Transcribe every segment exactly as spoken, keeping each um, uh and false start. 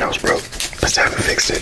that was broke. But I haven't fixed it.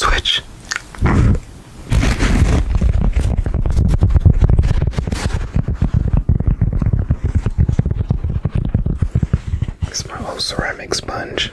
switch. It's my whole ceramic sponge.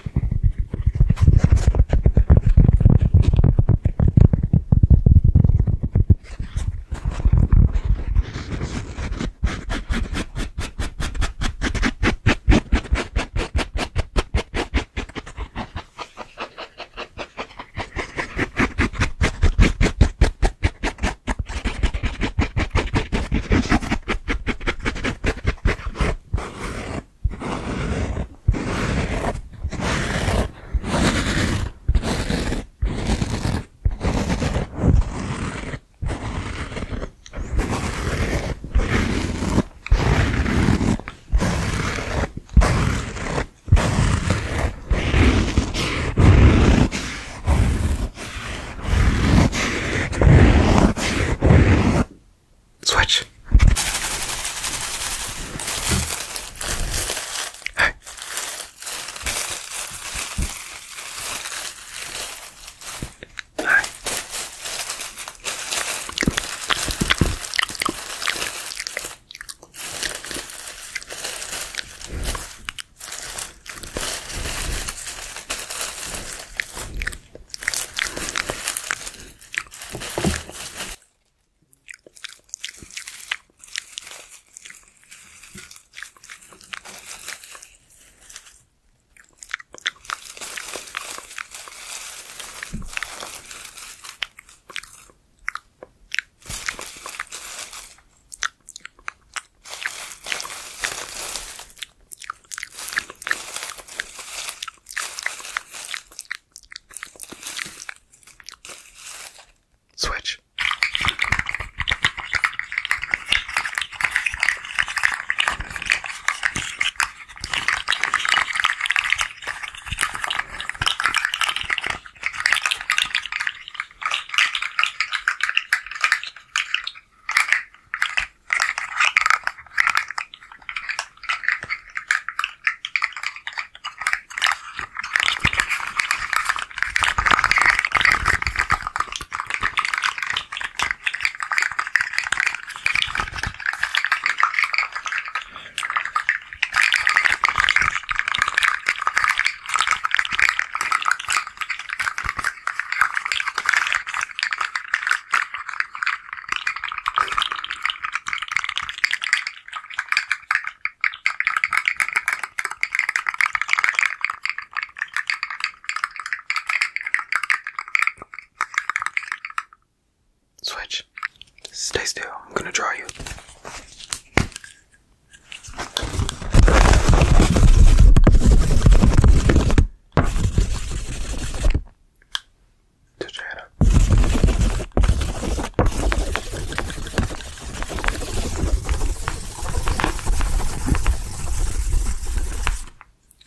Stay still. I'm gonna draw you.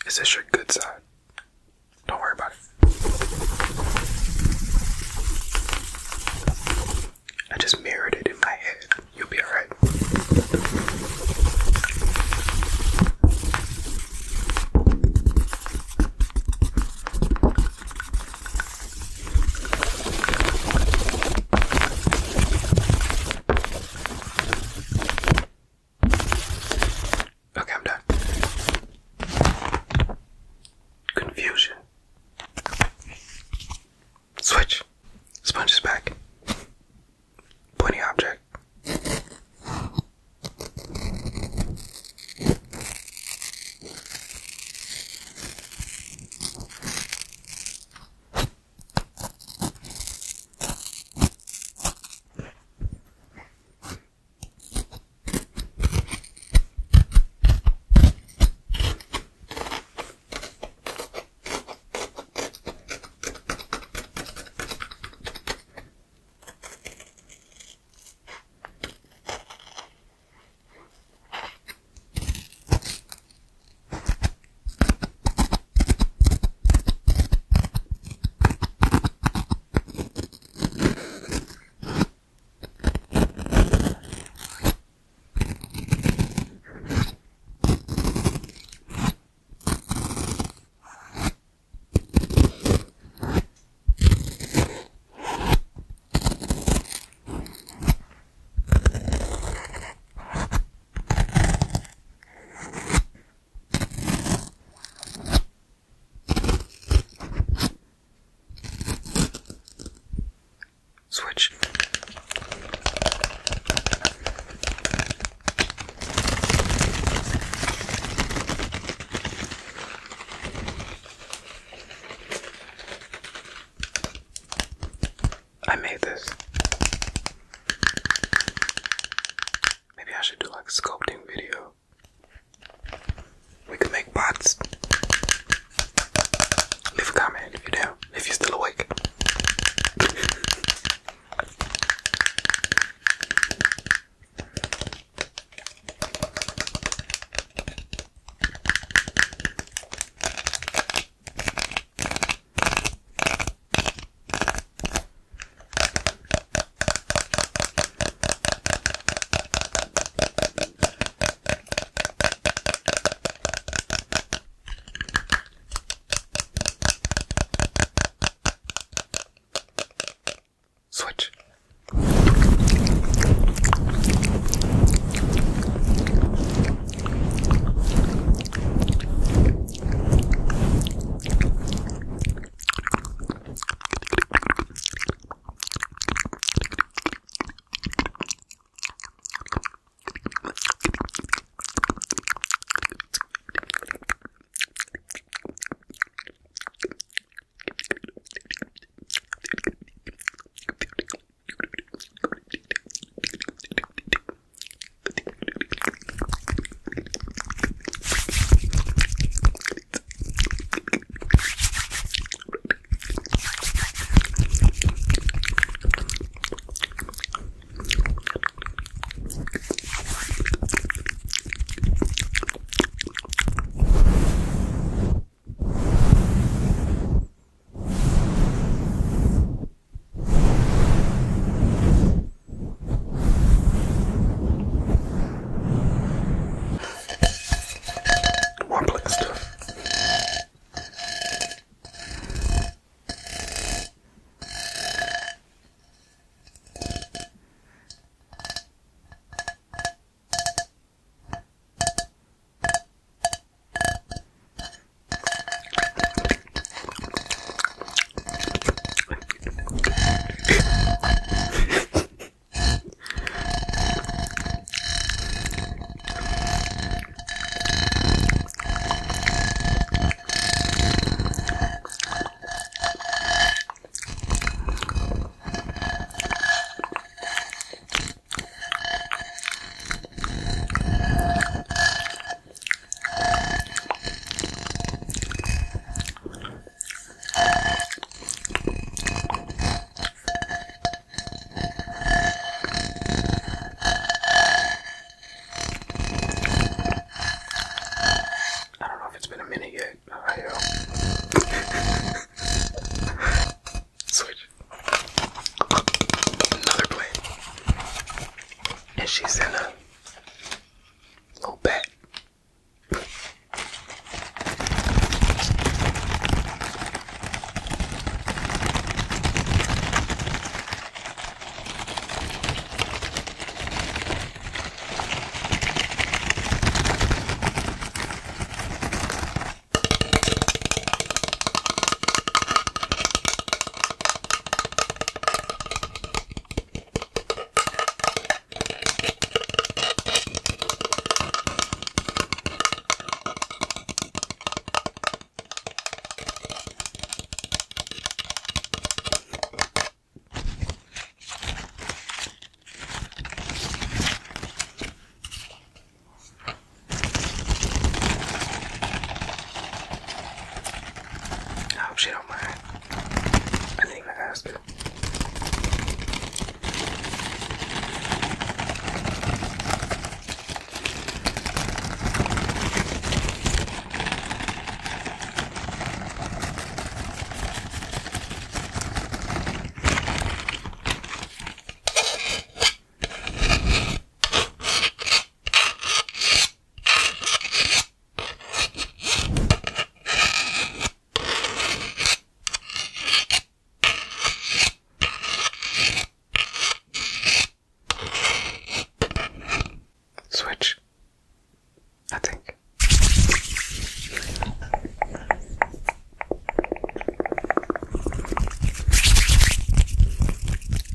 Is this your good side? Don't worry about it. I just mirrored it. much. I made this. Maybe I should do like a sculpting video. We could make bots. Leave a comment if you're down, if you're still awake.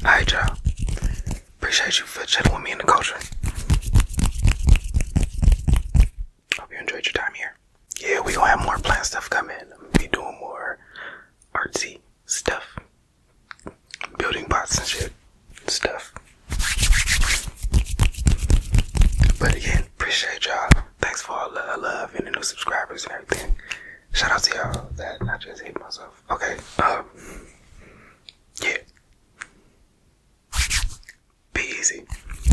All right, y'all. Appreciate you for chatting with me in the culture. Hope you enjoyed your time here. Yeah, we gonna have more plant stuff coming. I'm gonna be doing more artsy stuff. Building bots and shit. Stuff. But again, appreciate y'all. Thanks for all the love and the new subscribers and everything. Shout out to y'all that I just hate myself. Okay, um, yeah. Be easy.